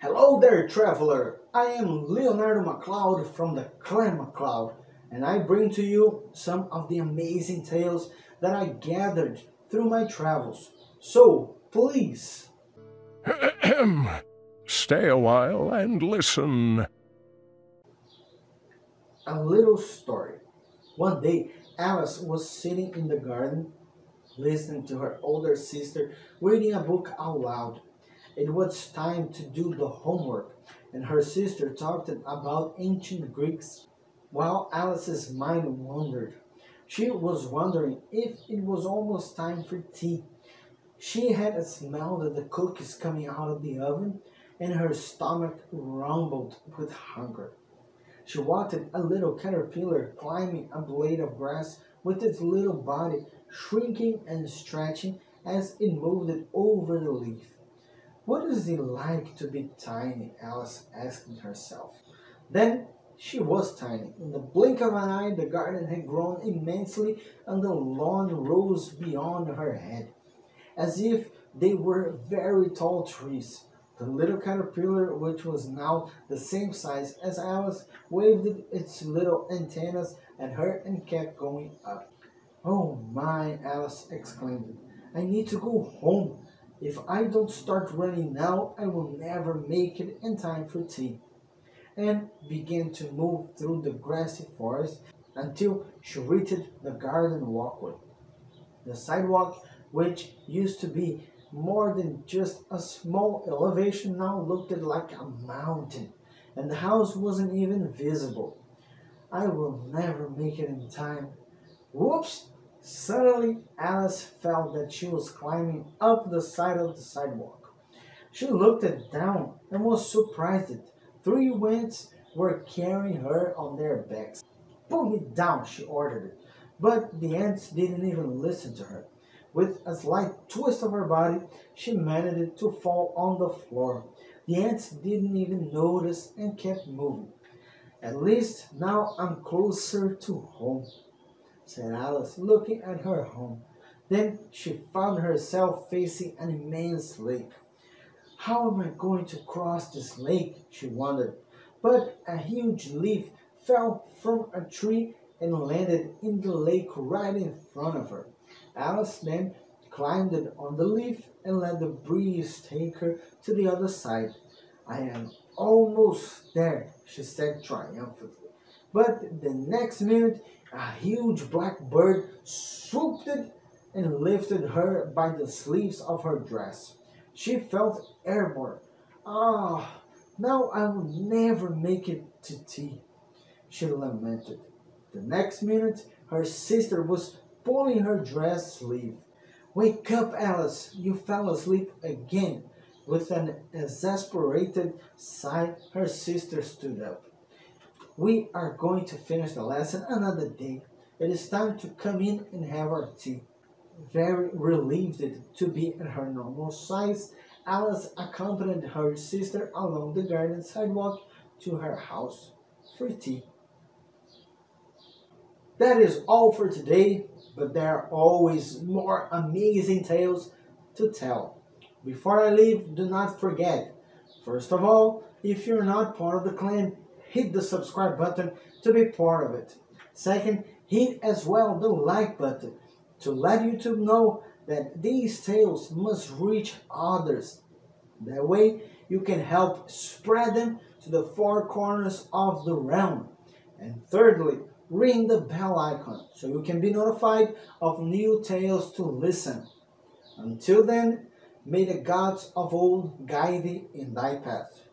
Hello there, traveler! I am Leonardo MacLeod from the Clan MacLeod, and I bring to you some of the amazing tales that I gathered through my travels. So, please... Stay a while and listen. A little story. One day, Alice was sitting in the garden, listening to her older sister, reading a book out loud. It was time to do the homework, and her sister talked about ancient Greeks, while Alice's mind wandered. She was wondering if it was almost time for tea. She had smelled the cookies coming out of the oven, and her stomach rumbled with hunger. She wanted a little caterpillar climbing a blade of grass with its little body shrinking and stretching as it moved over the leaf. What is it like to be tiny? Alice asked herself. Then she was tiny. In the blink of an eye, the garden had grown immensely, and the lawn rose beyond her head, as if they were very tall trees. The little caterpillar, which was now the same size as Alice, waved its little antennas at her and kept going up. "Oh my," Alice exclaimed, "I need to go home. If I don't start running now, I will never make it in time for tea," and began to move through the grassy forest until she reached the garden walkway. The sidewalk, which used to be more than just a small elevation, now looked like a mountain, and the house wasn't even visible. "I will never make it in time. Whoops!" Suddenly, Alice felt that she was climbing up the side of the sidewalk. She looked down and was surprised. Three winds were carrying her on their backs. "Pull me down," she ordered, but the ants didn't even listen to her. With a slight twist of her body, she managed to fall on the floor. The ants didn't even notice and kept moving. "At least now I'm closer to home," said Alice, looking at her home. Then she found herself facing an immense lake. "How am I going to cross this lake?" she wondered. But a huge leaf fell from a tree and landed in the lake right in front of her. Alice then climbed on the leaf and let the breeze take her to the other side. "I am almost there," she said triumphantly. But the next minute, a huge black bird swooped and lifted her by the sleeves of her dress. She felt airborne. "Ah, now I will never make it to tea," she lamented. The next minute, her sister was pulling her dress sleeve. "Wake up, Alice, you fell asleep again." With an exasperated sigh, her sister stood up. "We are going to finish the lesson another day. It is time to come in and have our tea." Very relieved to be at her normal size, Alice accompanied her sister along the garden sidewalk to her house for tea. That is all for today, but there are always more amazing tales to tell. Before I leave, do not forget, first of all, if you're not part of the clan, hit the subscribe button to be part of it. Second, hit as well the like button to let YouTube know that these tales must reach others. That way, you can help spread them to the four corners of the realm. And thirdly, ring the bell icon so you can be notified of new tales to listen. Until then, may the gods of old guide thee in thy path.